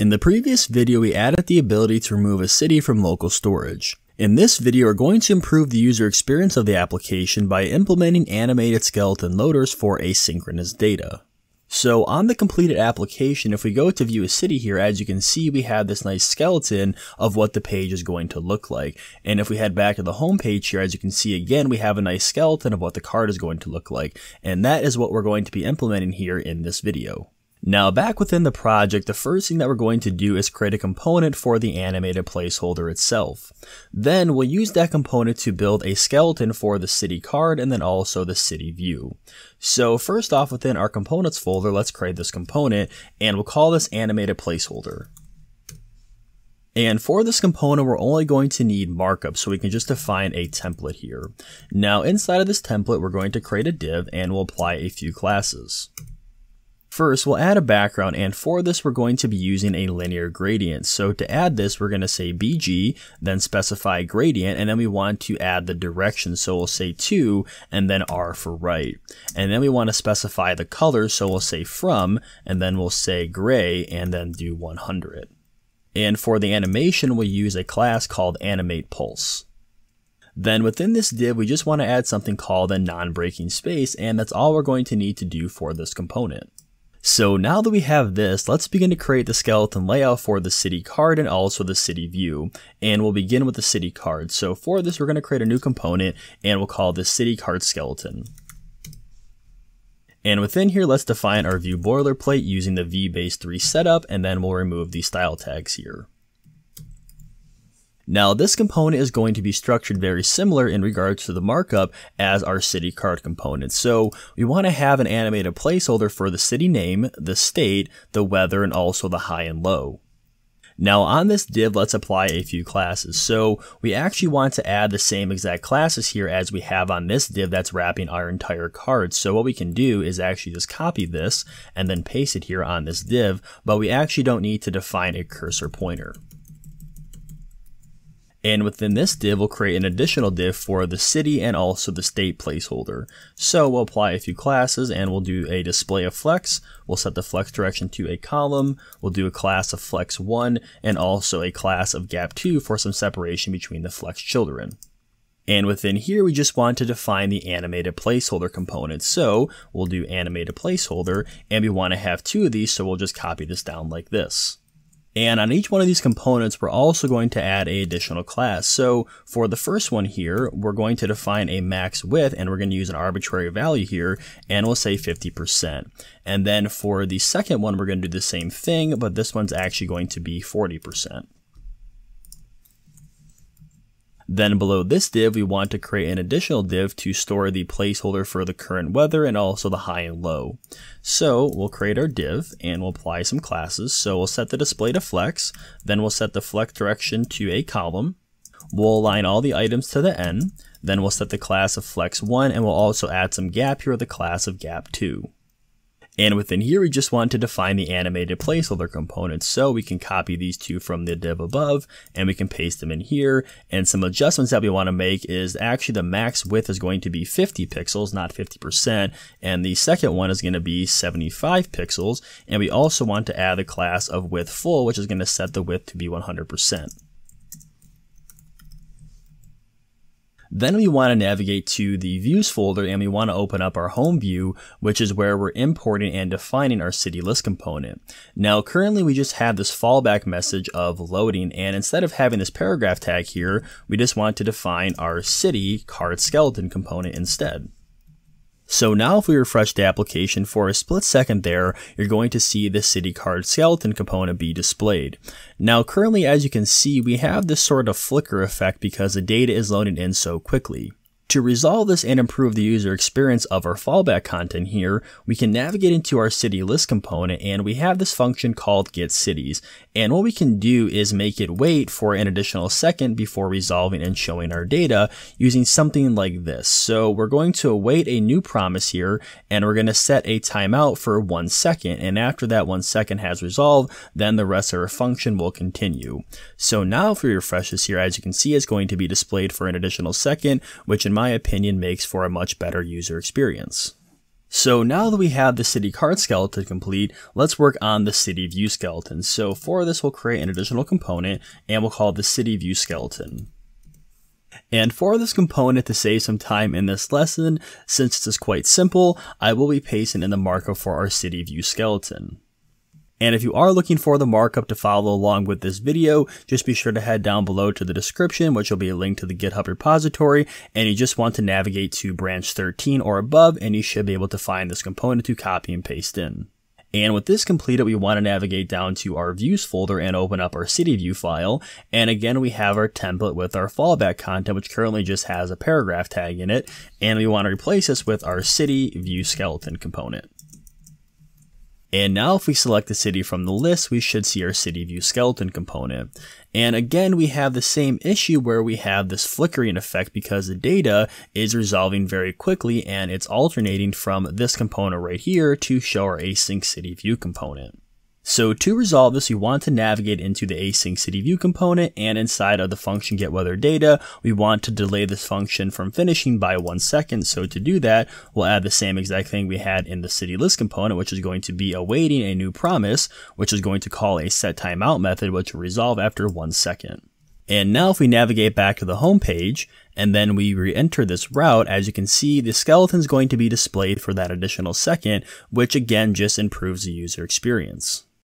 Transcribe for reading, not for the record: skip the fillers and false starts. In the previous video, we added the ability to remove a city from local storage. In this video, we're going to improve the user experience of the application by implementing animated skeleton loaders for asynchronous data. So on the completed application, if we go to view a city here, as you can see, we have this nice skeleton of what the page is going to look like. And if we head back to the home page here, as you can see again, we have a nice skeleton of what the card is going to look like. And that is what we're going to be implementing here in this video. Now back within the project, the first thing that we're going to do is create a component for the animated placeholder itself. Then we'll use that component to build a skeleton for the city card and then also the city view. So first off, within our components folder, let's create this component and we'll call this animated placeholder. And for this component, we're only going to need markup, so we can just define a template here. Now inside of this template, we're going to create a div and we'll apply a few classes. First, we'll add a background, and for this we're going to be using a linear gradient. So to add this, we're going to say BG, then specify gradient, and then we want to add the direction, so we'll say 2 and then R for right. And then we want to specify the color, so we'll say from, and then we'll say gray, and then do 100. And for the animation, we'll use a class called animatePulse. Then within this div, we just want to add something called a non-breaking space, and that's all we're going to need to do for this component. So now that we have this, let's begin to create the skeleton layout for the city card and also the city view. And we'll begin with the city card. So for this, we're going to create a new component and we'll call this city card skeleton. And within here, let's define our view boilerplate using the Vue 3 setup, and then we'll remove the style tags here. Now this component is going to be structured very similar in regards to the markup as our city card component. So we want to have an animated placeholder for the city name, the state, the weather, and also the high and low. Now on this div, let's apply a few classes. So we actually want to add the same exact classes here as we have on this div that's wrapping our entire card. So what we can do is actually just copy this and then paste it here on this div, but we actually don't need to define a cursor pointer. And within this div, we'll create an additional div for the city and also the state placeholder. So we'll apply a few classes and we'll do a display of flex. We'll set the flex direction to a column. We'll do a class of flex1 and also a class of gap2 for some separation between the flex children. And within here, we just want to define the animated placeholder component. So we'll do animated placeholder, and we want to have two of these. So we'll just copy this down like this. And on each one of these components, we're also going to add an additional class. So for the first one here, we're going to define a max width, and we're going to use an arbitrary value here, and we'll say 50%. And then for the second one, we're going to do the same thing, but this one's actually going to be 40%. Then below this div, we want to create an additional div to store the placeholder for the current weather and also the high and low. So we'll create our div and we'll apply some classes. So we'll set the display to flex, then we'll set the flex direction to a column. We'll align all the items to the end, then we'll set the class of flex1, and we'll also add some gap here with the class of gap2. And within here, we just want to define the animated placeholder component. So we can copy these two from the div above and we can paste them in here. And some adjustments that we want to make is actually the max width is going to be 50 pixels, not 50%. And the second one is going to be 75 pixels. And we also want to add a class of width full, which is going to set the width to be 100%. Then we want to navigate to the views folder and we want to open up our home view, which is where we're importing and defining our city list component. Now, currently we just have this fallback message of loading, and instead of having this paragraph tag here, we just want to define our city card skeleton component instead. So now if we refresh the application for a split second there, you're going to see the city card skeleton component be displayed. Now currently, as you can see, we have this sort of flicker effect because the data is loading in so quickly. To resolve this and improve the user experience of our fallback content here, we can navigate into our city list component and we have this function called getCities. And what we can do is make it wait for an additional second before resolving and showing our data using something like this. So we're going to await a new promise here and we're going to set a timeout for 1 second. And after that 1 second has resolved, then the rest of our function will continue. So now if we refresh this here, as you can see, it's going to be displayed for an additional second, which in my opinion makes for a much better user experience. So now that we have the city card skeleton complete, let's work on the city view skeleton. So for this, we'll create an additional component and we'll call it the city view skeleton. And for this component, to save some time in this lesson, since this is quite simple, I will be pasting in the markup for our city view skeleton. And if you are looking for the markup to follow along with this video, just be sure to head down below to the description, which will be a link to the GitHub repository, and you just want to navigate to branch 13 or above, and you should be able to find this component to copy and paste in. And with this completed, we want to navigate down to our views folder and open up our city view file. And again, we have our template with our fallback content, which currently just has a paragraph tag in it. And we want to replace this with our city view skeleton component. And now if we select the city from the list, we should see our city view skeleton component. And again, we have the same issue where we have this flickering effect because the data is resolving very quickly and it's alternating from this component right here to show our AsyncCityView component. So to resolve this, we want to navigate into the AsyncCityView component, and inside of the function getWeatherData, we want to delay this function from finishing by 1 second. So to do that, we'll add the same exact thing we had in the cityList component, which is going to be awaiting a new promise, which is going to call a setTimeout method, which will resolve after 1 second. And now if we navigate back to the home page and then we re-enter this route, as you can see, the skeleton is going to be displayed for that additional second, which again just improves the user experience.